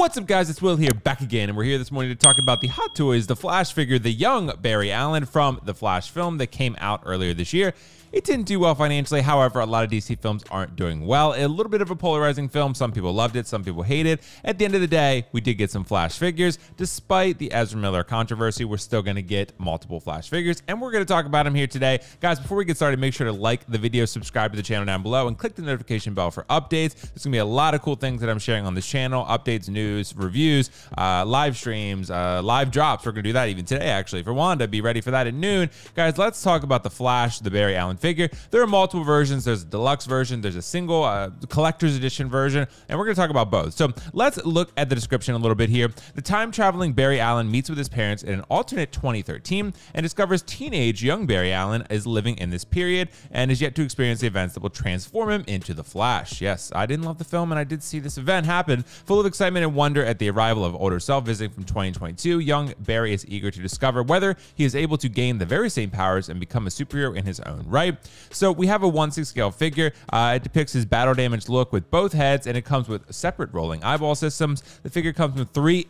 What's up, guys? It's Will here, back again, and we're here this morning to talk about the Hot Toys, the Flash figure, the young Barry Allen from the Flash film that came out earlier this year. It didn't do well financially. However, a lot of DC films aren't doing well. A little bit of a polarizing film. Some people loved it. Some people hated it. At the end of the day, we did get some Flash figures. Despite the Ezra Miller controversy, we're still going to get multiple Flash figures, and we're going to talk about them here today. Guys, before we get started, make sure to like the video, subscribe to the channel down below, and click the notification bell for updates. There's going to be a lot of cool things that I'm sharing on this channel. Updates, news, reviews, live streams, live drops. We're going to do that even today, actually, for Wanda. Be ready for that at noon. Guys, let's talk about the Flash, the Barry Allen figure. There are multiple versions. There's a deluxe version, there's a single collector's edition version, and we're going to talk about both. So let's look at the description a little bit here. The time traveling Barry Allen meets with his parents in an alternate 2013 and discovers teenage young Barry Allen is living in this period and is yet to experience the events that will transform him into the Flash. Yes, I didn't love the film, and I did see this event happen. Full of excitement and wonder at the arrival of older self visiting from 2022, young Barry is eager to discover whether he is able to gain the very same powers and become a superhero in his own right. So we have a 1/6 scale figure. It depicts his battle damaged look with both heads, and it comes with separate rolling eyeball systems. The figure comes with three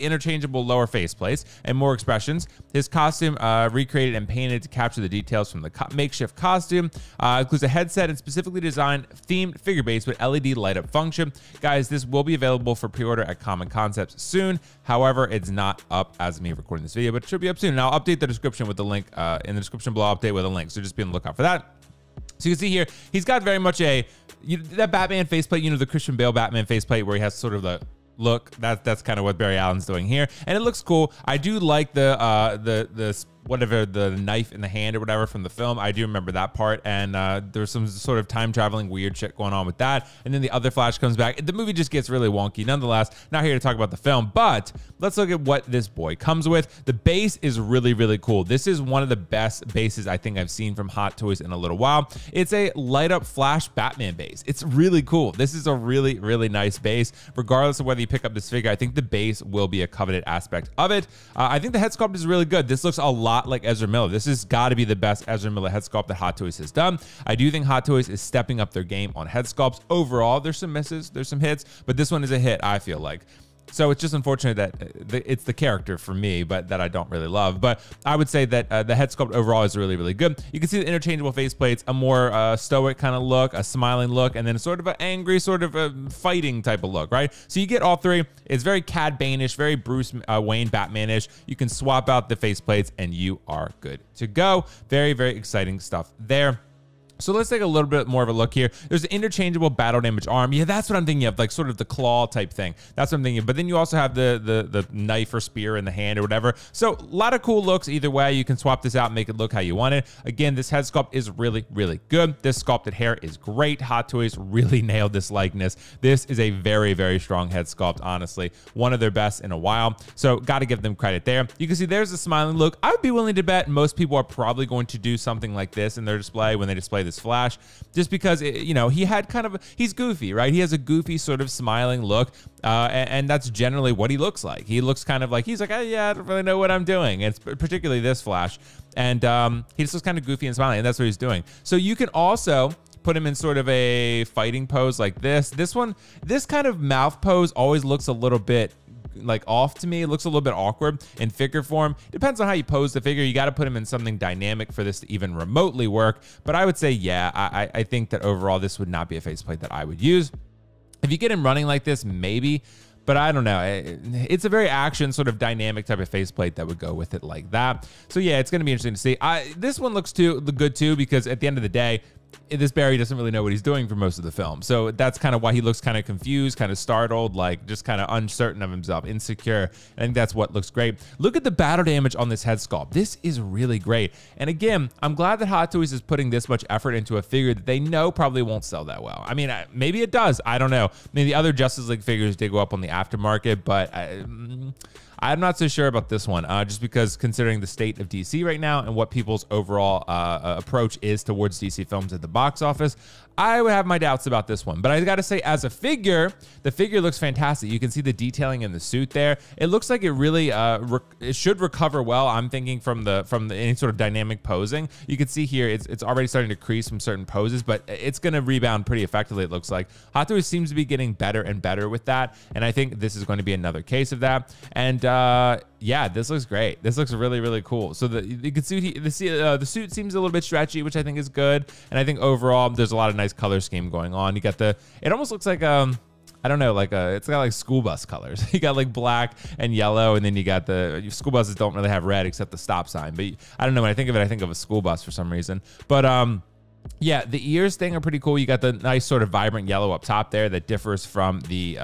interchangeable lower face plates and more expressions. His costume, recreated and painted to capture the details from the makeshift costume, includes a headset and specifically designed themed figure base with LED light up function. Guys, this will be available for pre-order at Comic Concepts soon. However, it's not up as of me recording this video, but it should be up soon. And I'll update the description with the link in the description below. Update with a link, so just be on the lookout for that. So you can see here, he's got very much a, that Batman faceplate, the Christian Bale Batman faceplate where he has sort of the look. That's kind of what Barry Allen's doing here. And it looks cool. I do like the whatever, the knife in the hand or whatever from the film. I do remember that part. And there's some sort of time traveling weird shit going on with that. And then the other Flash comes back. The movie just gets really wonky. Nonetheless, not here to talk about the film, but let's look at what this boy comes with. The base is really, really cool. This is one of the best bases I think I've seen from Hot Toys in a little while. It's a light up Flash Batman base. It's really cool. This is a really, really nice base. Regardless of whether you pick up this figure, I think the base will be a coveted aspect of it. I think the head sculpt is really good. This looks a lot like Ezra Miller. This has got to be the best Ezra Miller head sculpt that Hot Toys has done. I do think Hot Toys is stepping up their game on head sculpts. Overall, there's some misses, there's some hits, but this one is a hit, I feel like. So it's just unfortunate that it's the character for me, but that I don't really love. But I would say that the head sculpt overall is really, really good. You can see the interchangeable face plates, a more stoic kind of look, a smiling look, and then sort of an angry, sort of a fighting type of look, right? So you get all three. It's very Cad Bane-ish, very Bruce Wayne Batman-ish. You can swap out the face plates and you are good to go. Very, very exciting stuff there. So let's take a little bit more of a look here. There's an interchangeable battle damage arm. Yeah, that's what I'm thinking of, like sort of the claw type thing. That's what I'm thinking of. But then you also have the knife or spear in the hand or whatever. So a lot of cool looks either way. You can swap this out and make it look how you want it. Again, this head sculpt is really, really good. This sculpted hair is great. Hot Toys really nailed this likeness. This is a very, very strong head sculpt, honestly. One of their best in a while. So got to give them credit there. You can see there's a smiling look. I would be willing to bet most people are probably going to do something like this in their display when they display this Flash, just because he had kind of he's goofy, right? He has a goofy sort of smiling look, and that's generally what he looks like. He looks kind of like he's like, oh, yeah, I don't really know what I'm doing. And it's particularly this Flash, and he just looks kind of goofy and smiling, and that's what he's doing. So you can also put him in sort of a fighting pose like this. This kind of mouth pose always looks a little bit like off to me. It looks a little bit awkward in figure form. Depends on how you pose the figure. You got to put him in something dynamic for this to even remotely work. But I would say, yeah, I think that overall this would not be a faceplate that I would use. If you get him running like this, maybe. But I don't know. It's a very action sort of dynamic type of faceplate that would go with it like that. So yeah, it's going to be interesting to see. This one looks good too, because at the end of the day, this Barry doesn't really know what he's doing for most of the film. So that's kind of why he looks kind of confused, kind of startled, like just kind of uncertain of himself, insecure. I think that's what looks great. Look at the battle damage on this head sculpt. This is really great. And again, I'm glad that Hot Toys is putting this much effort into a figure that they know probably won't sell that well. I mean, maybe it does. I don't know. I mean, the other Justice League figures did go up on the aftermarket, but I'm not so sure about this one, just because considering the state of DC right now and what people's overall approach is towards DC films at the box office, I would have my doubts about this one. But I gotta say, as a figure, the figure looks fantastic. You can see the detailing in the suit there. It looks like it really it should recover well. I'm thinking from any sort of dynamic posing. You can see here it's already starting to crease from certain poses, but it's gonna rebound pretty effectively, it looks like. Hot Toys seems to be getting better and better with that, and I think this is going to be another case of that. And yeah, this looks great. This looks really, really cool. So you can see the suit seems a little bit stretchy, which I think is good. And I think overall, there's a lot of nice color scheme going on. You got it almost looks like, I don't know, it's got like school bus colors. You got like black and yellow, and then you got your school buses don't really have red except the stop sign. But I don't know, when I think of it, I think of a school bus for some reason. But yeah, the ears thing are pretty cool. You got the nice sort of vibrant yellow up top there that differs from the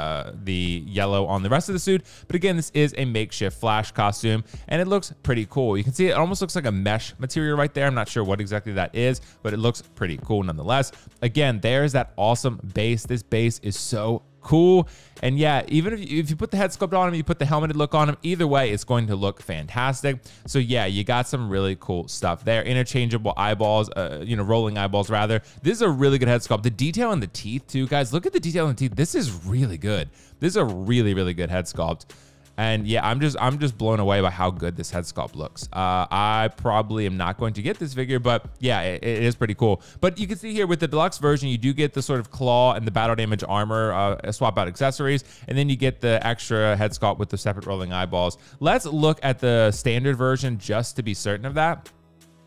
yellow on the rest of the suit. But again, this is a makeshift Flash costume, and it looks pretty cool. You can see it almost looks like a mesh material right there. I'm not sure what exactly that is, but it looks pretty cool nonetheless. Again, there's that awesome base. This base is so cool. And yeah, even if you put the head sculpt on him, you put the helmeted look on him, either way, it's going to look fantastic. So yeah, you got some really cool stuff there. Interchangeable eyeballs, you know, rolling eyeballs rather. This is a really good head sculpt. The detail in the teeth too, guys. Look at the detail in the teeth. This is really good. This is a really, really good head sculpt. And yeah, I'm just blown away by how good this head sculpt looks. I probably am not going to get this figure, but yeah, it is pretty cool. But you can see here with the deluxe version, you do get the sort of claw and the battle damage armor, swap out accessories, and then you get the extra head sculpt with the separate rolling eyeballs. Let's look at the standard version just to be certain of that.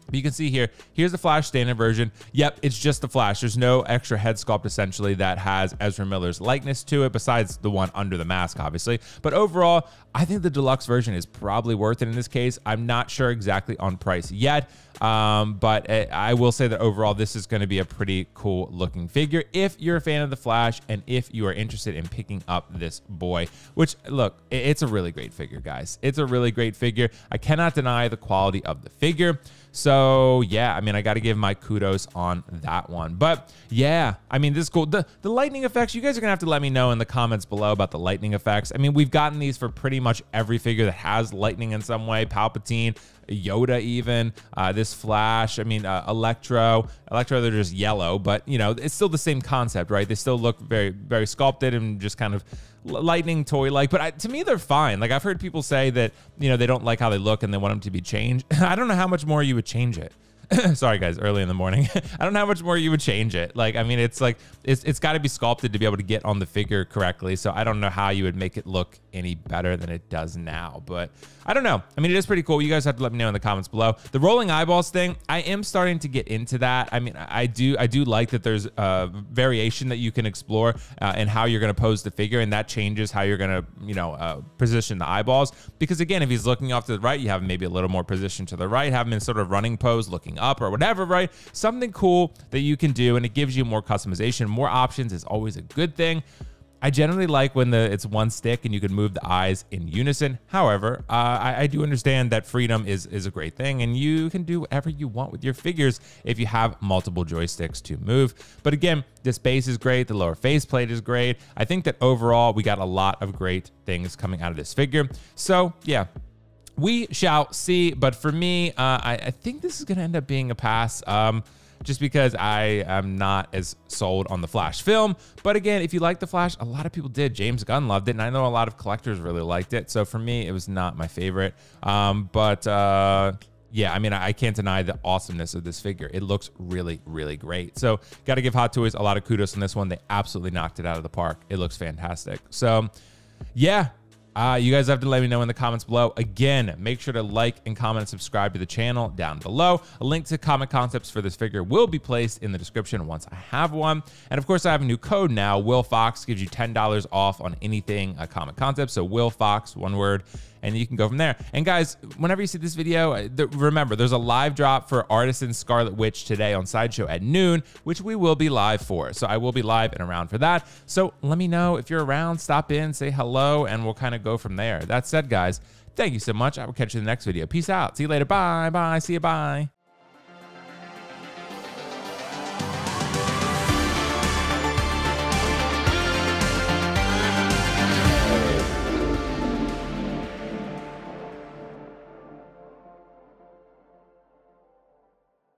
But you can see here, here's the Flash standard version. Yep, it's just the Flash. There's no extra head sculpt essentially that has Ezra Miller's likeness to it, besides the one under the mask, obviously. But overall, I think the deluxe version is probably worth it in this case. I'm not sure exactly on price yet, but I will say that overall, this is going to be a pretty cool looking figure if you're a fan of the Flash and if you are interested in picking up this boy, which look, it's a really great figure, guys. It's a really great figure. I cannot deny the quality of the figure. So yeah, I mean, I got to give my kudos on that one. But yeah, I mean, this is cool. The lightning effects, you guys are going to have to let me know in the comments below about the lightning effects. I mean, we've gotten these for pretty much every figure that has lightning in some way. Palpatine, Yoda even, this Flash, I mean, Electro, they're just yellow, but you know, it's still the same concept, right? They still look very, very sculpted and just kind of lightning toy-like, but to me, they're fine. Like I've heard people say that, you know, they don't like how they look and they want them to be changed. I don't know how much more you would change it. Sorry guys, early in the morning. I don't know how much more you would change it. Like, I mean, it's like, it's gotta be sculpted to be able to get on the figure correctly. So I don't know how you would make it look any better than it does now, but I don't know. I mean, it is pretty cool. You guys have to let me know in the comments below. The rolling eyeballs thing, I am starting to get into that. I mean, I do like that there's a variation that you can explore in how you're gonna pose the figure, and that changes how you're gonna, you know, position the eyeballs. Because again, if he's looking off to the right, you have him maybe a little more position to the right, have him in sort of running pose, looking up or whatever, right? Something cool that you can do, and it gives you more customization. More options is always a good thing. I generally like when it's one stick and you can move the eyes in unison. However, I do understand that freedom is a great thing, and you can do whatever you want with your figures if you have multiple joysticks to move. But again, this base is great. The lower faceplate is great. I think that overall, we got a lot of great things coming out of this figure. So yeah, we shall see. But for me, I think this is going to end up being a pass, just because I am not as sold on the Flash film. But again, if you like the Flash, a lot of people did. James Gunn loved it, and I know a lot of collectors really liked it. So for me, it was not my favorite. Yeah, I mean, I can't deny the awesomeness of this figure. It looks really, really great. So got to give Hot Toys a lot of kudos on this one. They absolutely knocked it out of the park. It looks fantastic. So yeah. You guys have to let me know in the comments below. Again, make sure to like and comment and subscribe to the channel down below. A link to Comic Concepts for this figure will be placed in the description once I have one. And of course, I have a new code now. WillFox gives you $10 off on anything Comic Concepts. So WillFox, one word, and you can go from there. And guys, whenever you see this video, remember, there's a live drop for Artisan Scarlet Witch today on Sideshow at noon, which we will be live for. So I will be live and around for that. So let me know if you're around, stop in, say hello, and we'll kind of go from there. That said, guys, thank you so much. I will catch you in the next video. Peace out. See you later. Bye. Bye. See you. Bye.